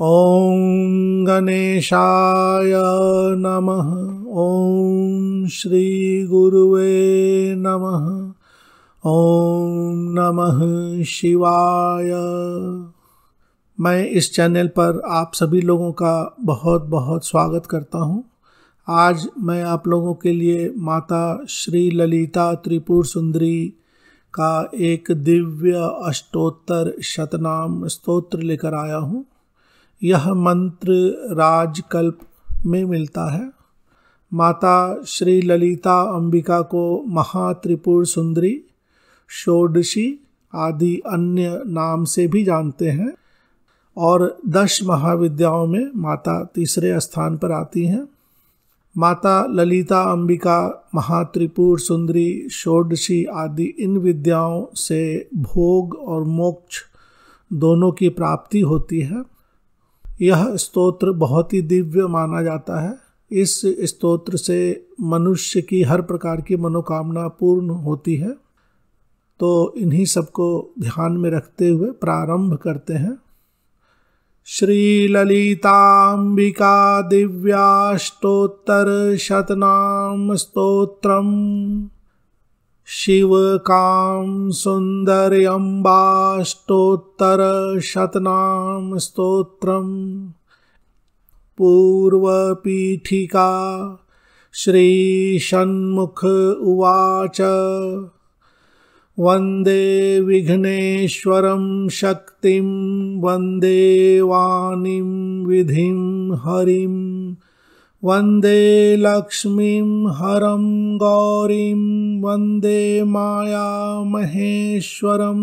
ॐ गणेशाय नमः। ॐ श्री गुरुवे नमः। ॐ नमः शिवाय। मैं इस चैनल पर आप सभी लोगों का बहुत बहुत स्वागत करता हूं। आज मैं आप लोगों के लिए माता श्री ललिता त्रिपुर सुंदरी का एक दिव्य अष्टोत्तर शतनाम स्तोत्र लेकर आया हूं। यह मंत्र राज कल्प में मिलता है। माता श्री ललिता अंबिका को महात्रिपुर सुंदरी, षोडशी आदि अन्य नाम से भी जानते हैं और 10 महाविद्याओं में माता तीसरे स्थान पर आती हैं। माता ललिता अंबिका, महात्रिपुर सुंदरी, षोडशी आदि इन विद्याओं से भोग और मोक्ष दोनों की प्राप्ति होती है। यह स्तोत्र बहुत ही दिव्य माना जाता है। इस स्तोत्र से मनुष्य की हर प्रकार की मनोकामना पूर्ण होती है। तो इन्हीं सबको ध्यान में रखते हुए प्रारंभ करते हैं। श्री ललिताम्बिका दिव्याष्टोत्तर शतनाम स्तोत्रम्। शिवकामसुन्दर्यम्बाष्टोत्तरशतनाम स्तोत्रम्। पूर्वपीठिका। श्रीषण्मुख उवाच। वंदे विघ्नेश्वरं शक्तिं वंदे वाणीं विधिं हरिं। वंदे लक्ष्मीं हरं गौरीं। वंदे मायामहेश्वरं।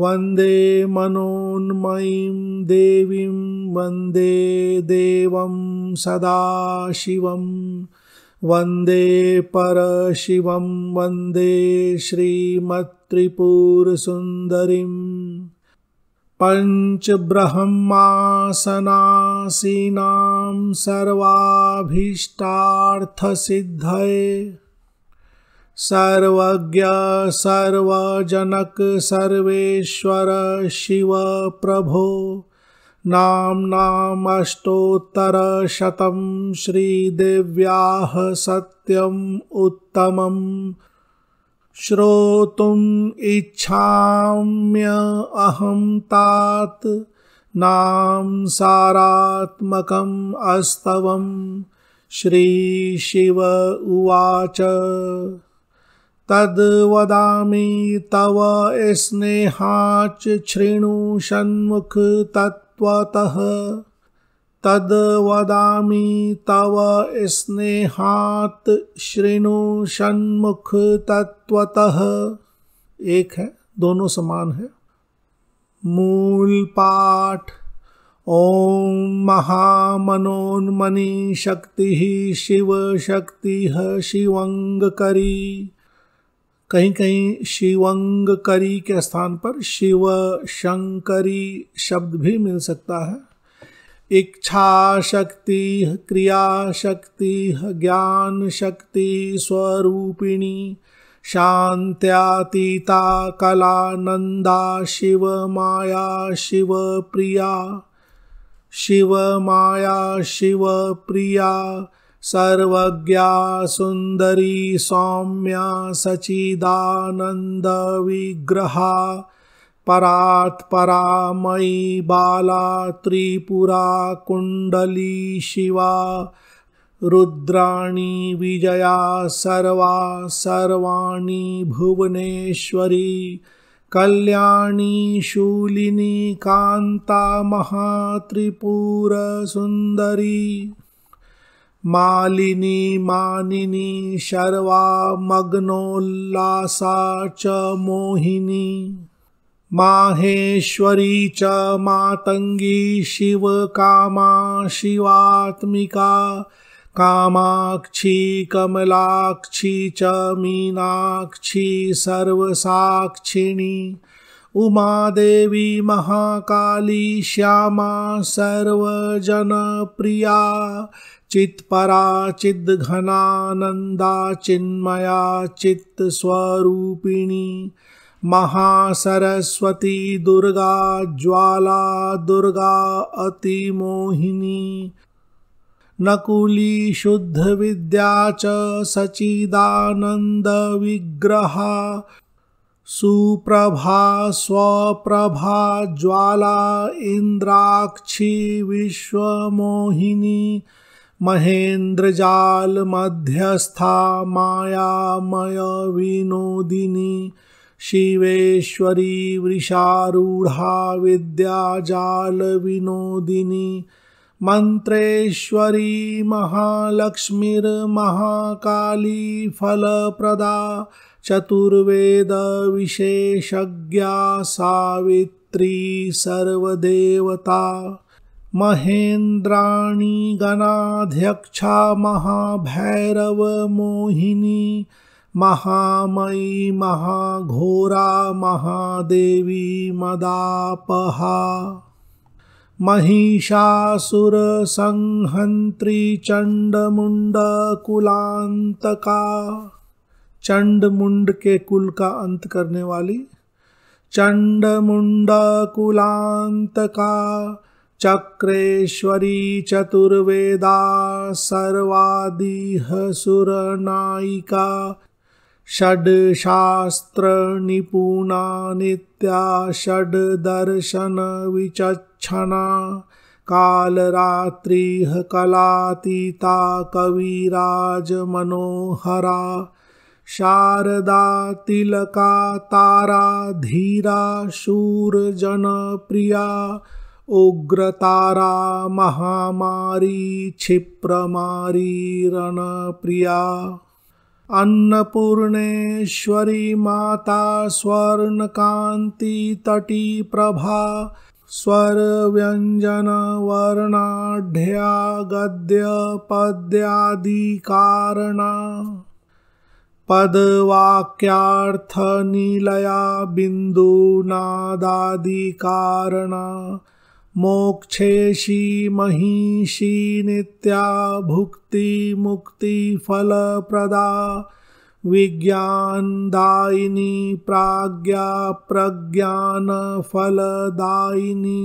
वंदे मनोन्मयीं देवीं। वंदे देवं सदाशिवं। वंदे परशिवं। वंदे श्रीमत्त्रिपुर सुंदरीम्। पंचब्रह्मासनासीनां सर्वाभीष्टार्थसिद्धये। सर्वज्ञ सर्वजनक सर्वेश्वर शिव प्रभो। नाम्नाम् अष्टोत्तरशतं श्रीदेव्याः सत्यं उत्तमम्। श्रोतुम् इच्छाम्य अहं तात। नाम सारात्मकं अस्तवं। श्री शिव उवाच। तद्वदामि तव स्नेहाच् शृणु षण्मुख तत्त्वतः। तद्वदामि तव स्नेहात् शृणु षण्मुख तत्त्वतः। एक है, दोनों समान है। मूल पाठ। ओम महामनोन्मनी शक्तिः शिव शक्तिः शिवंगकरी। कहीं कहीं शिवंगकरी के स्थान पर शिव शंकरी शब्द भी मिल सकता है। इच्छा शक्ति, क्रिया शक्ति, ज्ञान शक्ति स्वरूपिणी। शांत्यातीता कलानंदा शिव माया शिव प्रिया। शिव माया शिव प्रिया। सर्वज्ञा सुंदरी सौम्या सचिदानंद विग्रहा। परात्परा मयि बाला त्रिपुरा कुंडली शिवा। रुद्राणी विजया सर्वा सर्वाणी भुवनेश्वरी। कल्याणी शूलिनी कांता महात्रिपुर सुंदरी। मालिनी मानिनी शर्वा मग्नोल्लासा च मोहिनी। माहेश्वरी च मातंगी शिव कामा शिवात्मिका। कामाक्षी कमलाक्षी च मीनाक्षी सर्वसाक्षिणी। उमादेवी महाकाली श्यामा सर्वजन प्रिया। चित्परा चिद्घनानंदा चिन्मया चित्स्वरूपिणी। महासरस्वती दुर्गा ज्वाला दुर्गा अतिमोहिनी नकुली शुद्ध विद्या च सचिदानंद विग्रहा सुप्रभा स्वप्रभा ज्वाला इंद्राक्षी विश्वमोहिनी महेन्द्रजाल मध्यस्था मायामय विनोदिनी शिवेश्वरी वृषारूढ़ा विद्याजाल विनोदिनी मंत्रेश्वरी महालक्ष्मीर्महाकाली फलप्रदा चतुर्वेद विशेषज्ञा सावित्री सर्वदेवता महेन्द्राणी गणाध्यक्षा महाभैरव मोहिनी महामयी महाघोरा महादेवी मदापहा महिषासुरसंहन्त्री चंडमुंडकुलांतका चंडमुंड के कुल का अंत करने वाली चंडमुंडकुलांतका चक्रेश्वरी चतुर्वेदा सर्वादिह सुरनायिका षड्शास्त्र निपुणा नित्या षड्दर्शन विचक्षणा कालरात्रिह कलातीता कविराज मनोहरा शारदा तिलका तारा धीरा शूरजन प्रिया उग्रतारा महामारी क्षिप्रमारी रणप्रिया अन्नपूर्णेश्वरी माता स्वर्णकांति तटी प्रभा स्वरव्यंजन वर्णाढ्या गद्य पद्यादि कारणा पदवाक्यार्थ निलया बिंदुनादादि कारणा मोक्षेशी महिषी नित्या भुक्ति मुक्ति फल प्रदा विज्ञानदायिनी प्राज्ञा प्रज्ञान फलदायिनी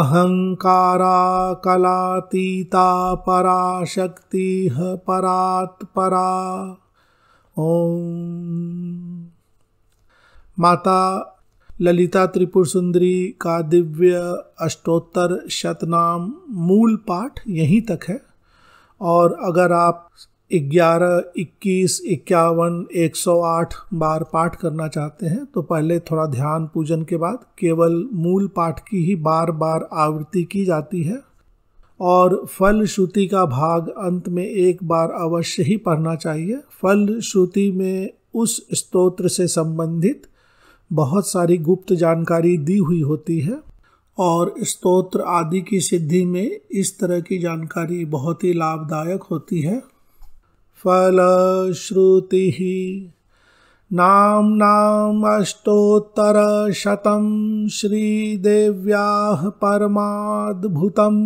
अहंकारा कलातीता पराशक्ति परात्परा। ओम। माता ललिता त्रिपुर सुंदरी का दिव्य अष्टोत्तर शतनाम मूल पाठ यहीं तक है, और अगर आप 11, 21, 51, 108 बार पाठ करना चाहते हैं तो पहले थोड़ा ध्यान पूजन के बाद केवल मूल पाठ की ही बार बार आवृत्ति की जाती है, और फलश्रुति का भाग अंत में एक बार अवश्य ही पढ़ना चाहिए। फलश्रुति में उस स्तोत्र से संबंधित बहुत सारी गुप्त जानकारी दी हुई होती है, और स्तोत्र आदि की सिद्धि में इस तरह की जानकारी बहुत ही लाभदायक होती है। फलश्रुति ही नाम अष्टोत्तर शतम श्री देव्याः परमाद्भुतम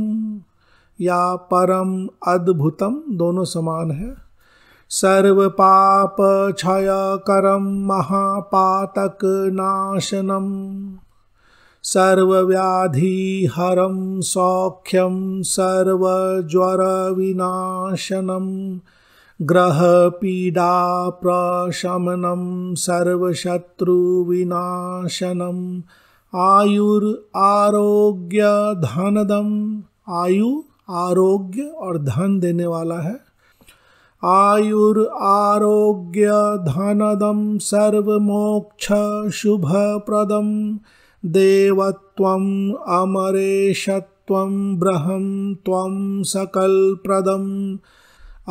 या परम अद्भुतम दोनों समान है। सर्व पाप क्षय करम महापातक नाशनम सर्वव्याधि हरम सौख्यम सर्वज्वर विनाशनम ग्रह पीडा प्रशमनम सर्वशत्रु विनाशनम आयुर आरोग्य धनदम। आयु आरोग्य और धन देने वाला है। आयुर आरोग्य धनदम सर्वमोक्ष शुभप्रदम देवत्वम अमरेशत्वम ब्रह्म त्वम सकलप्रदम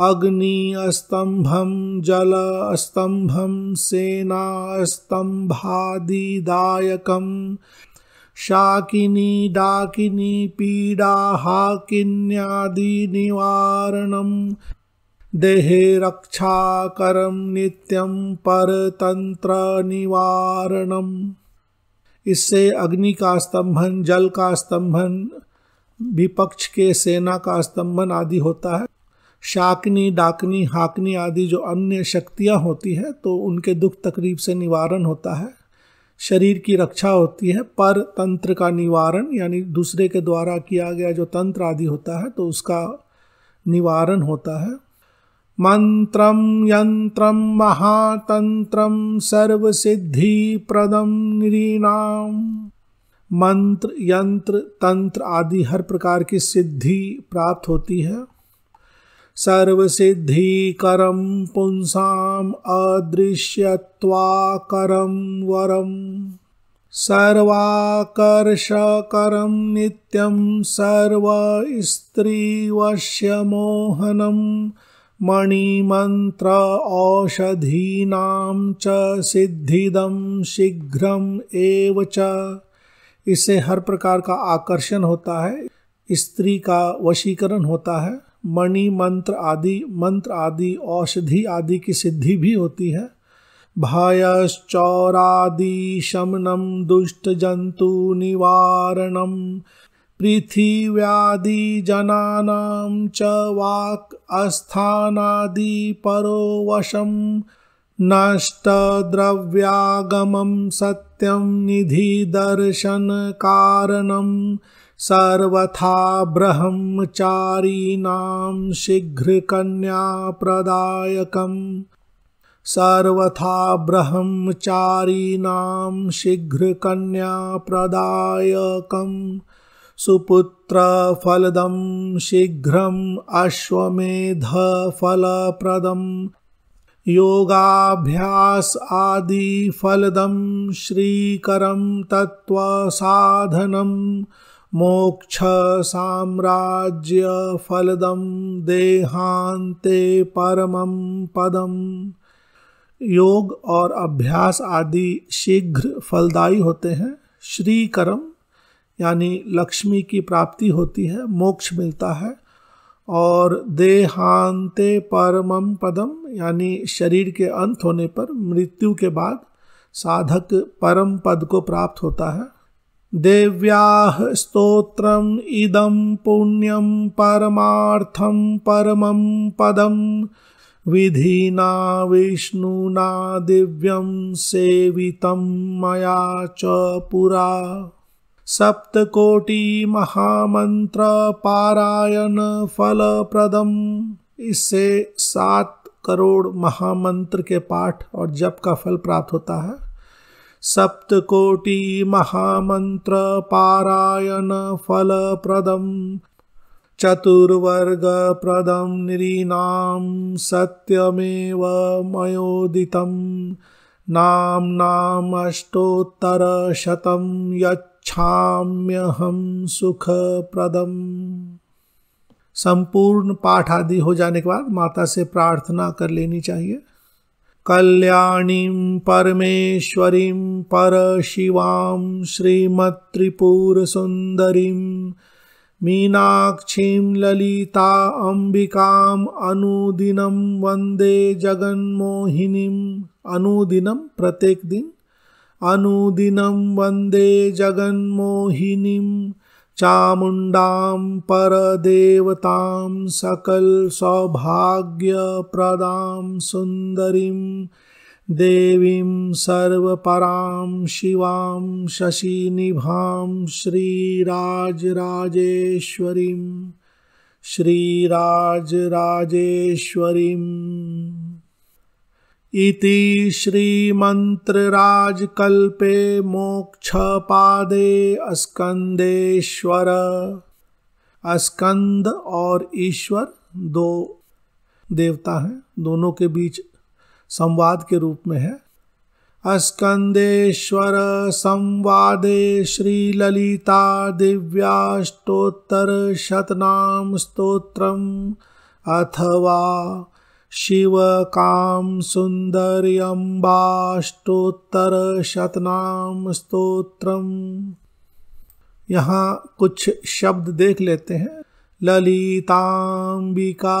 अग्नि अस्तंभम जल अस्तंभम सेना अस्तंभादिदायकम शाकिनी डाकिनी पीडा हाकिन्यादि निवारणम देहे रक्षाकरम नित्यम परतंत्र निवारणम। इससे अग्नि का स्तंभन, जल का स्तंभन, विपक्ष के सेना का स्तंभन आदि होता है। शाकिनी, डाकिनी, हाकिनी आदि जो अन्य शक्तियाँ होती हैं तो उनके दुख तकलीफ से निवारण होता है, शरीर की रक्षा होती है, पर तंत्र का निवारण यानी दूसरे के द्वारा किया गया जो तंत्र आदि होता है तो उसका निवारण होता है। मंत्रम यंत्रम महातंत्रम सर्वसिद्धिप्रदम नृणाम। मंत्र, यंत्र, तंत्र आदि हर प्रकार की सिद्धि प्राप्त होती है। सर्वसिद्धिकरं पुंसाम अदृश्यत्वाकरं वरम। सर्वाकर्षकरं नित्यं सर्वस्त्रीवश्यमोहनं मणिमंत्र औषधीनां च सिद्धिदं शीघ्रं एव च। इससे हर प्रकार का आकर्षण होता है, स्त्री का वशीकरण होता है, मणि मंत्र आदि औषधि आदि की सिद्धि भी होती है। भयश्चौरादि शमनम दुष्ट जंतु निवारणम। पृथिव्यादि जनानां च वाक् अस्थानादि परोवशम। नष्ट द्रव्यागमम सत्यम निधि दर्शन कारणम। सर्वथा ब्रह्मचारीणां शीघ्रकन्याप्रदायकम्। सर्वथा ब्रह्मचारीणां शीघ्रकन्याप्रदायकम्। सुपुत्रफलदं शीघ्रम् अश्वमेधफलप्रदम्। योगाभ्यास आदि फलदं श्रीकरं तत्त्वसाधनम्। मोक्ष साम्राज्य फलदम देहांते परमं पदम। योग और अभ्यास आदि शीघ्र फलदायी होते हैं। श्री कर्म यानी लक्ष्मी की प्राप्ति होती है, मोक्ष मिलता है। और देहांते परमं पदम यानी शरीर के अंत होने पर, मृत्यु के बाद साधक परम पद को प्राप्त होता है। दिव्याह स्तोत्रम् इदं पुण्यं परमार्थं परमं पदं। विधिना विष्णुना दिव्यं सेवितं मया च पुरा। सप्तकोटि महामंत्र पारायण फलप्रदं। इससे 7 करोड़ महामंत्र के पाठ और जप का फल प्राप्त होता है। सप्तकोटि महामंत्र पारायण फलप्रदं। चतुर्वर्ग प्रदं नृणां सत्यमेव मयोदितं। नाम्नाम् अष्टोत्तरशतं यच्छाम्यहं सुखप्रदम्। संपूर्ण पाठ आदि हो जाने के बाद माता से प्रार्थना कर लेनी चाहिए। कल्याणीं परमेश्वरीं परशिवां श्रीमत्त्रिपुर सुंदरीं। मीनाक्षीं ललिताम्बिकां अनुदिनं वंदे जगन्मोहिनीं। अनुदिनं प्रत्येक दिन, अनुदिनं वंदे जगन्मोहिनीं। चामुंडां परदेवतां सकल सौभाग्यप्रदां सुंदरीं। देवीं सर्वपरां शिवां शशिनिभां श्रीराजराजेश्वरीं। इति श्री मंत्र राज कल्पे मोक्षपादे अस्कंदेश्वर। अस्कंद और ईश्वर 2 देवता हैं, दोनों के बीच संवाद के रूप में है। अस्कंदेश्वर संवादे श्री ललिता दिव्याष्टोत्तरशतनाम स्तोत्रम् अथवा शिवकामसुन्दर्यम्बाष्टोत्तरशतनाम स्तोत्रम्। यहाँ कुछ शब्द देख लेते हैं। ललिताम्बिका,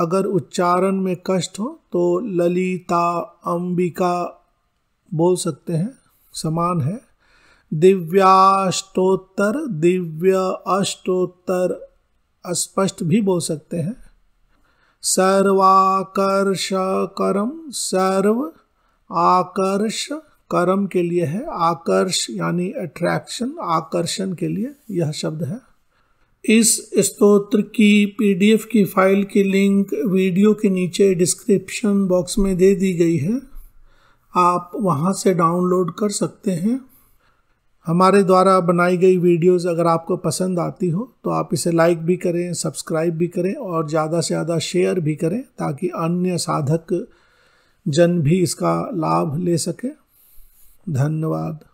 अगर उच्चारण में कष्ट हो तो ललिता अंबिका बोल सकते हैं, समान है। दिव्याष्टोत्तर, दिव्य अष्टोत्तर अस्पष्ट भी बोल सकते हैं। सर्वाकर्षकरम, सर्व आकर्ष करम के लिए है, आकर्ष यानी अट्रैक्शन, आकर्षण के लिए यह शब्द है। इस स्तोत्र की पीडीएफ की फाइल की लिंक वीडियो के नीचे डिस्क्रिप्शन बॉक्स में दे दी गई है, आप वहां से डाउनलोड कर सकते हैं। हमारे द्वारा बनाई गई वीडियोस अगर आपको पसंद आती हो तो आप इसे लाइक भी करें, सब्सक्राइब भी करें और ज़्यादा से ज़्यादा शेयर भी करें ताकि अन्य साधक जन भी इसका लाभ ले सकें। धन्यवाद।